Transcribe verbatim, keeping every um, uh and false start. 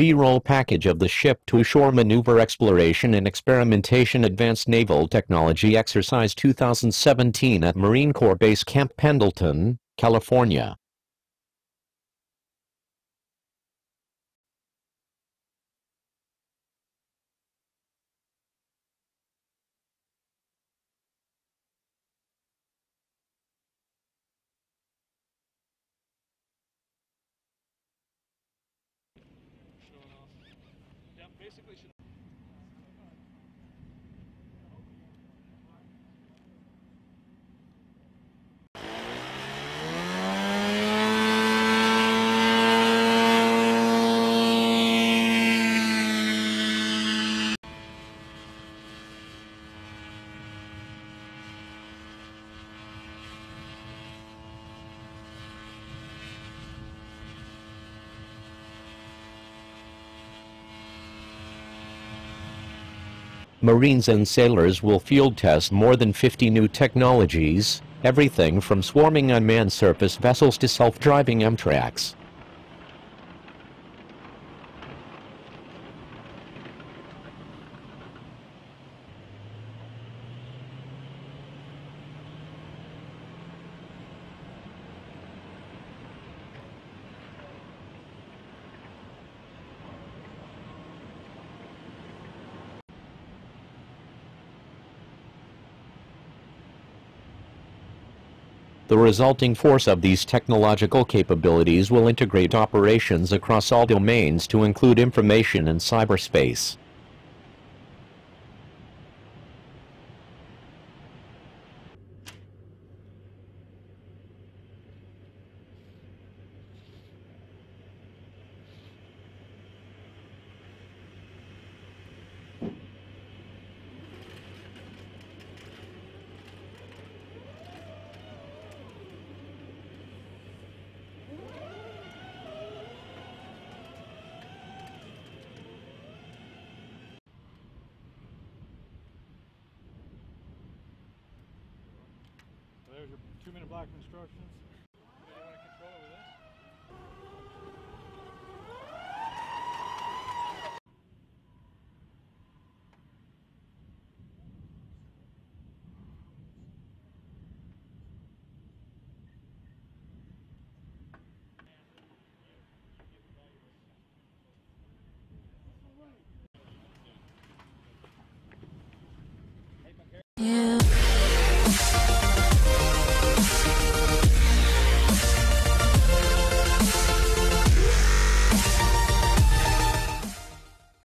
B-roll package of the Ship-to-Shore Maneuver Exploration and Experimentation Advanced Naval Technology Exercise twenty seventeen at Marine Corps Base Camp Pendleton, California. Basically should Marines and sailors will field test more than fifty new technologies, everything from swarming unmanned surface vessels to self-driving Amtracs. The resulting force of these technological capabilities will integrate operations across all domains to include information and cyberspace. There's your two-minute block of instructions.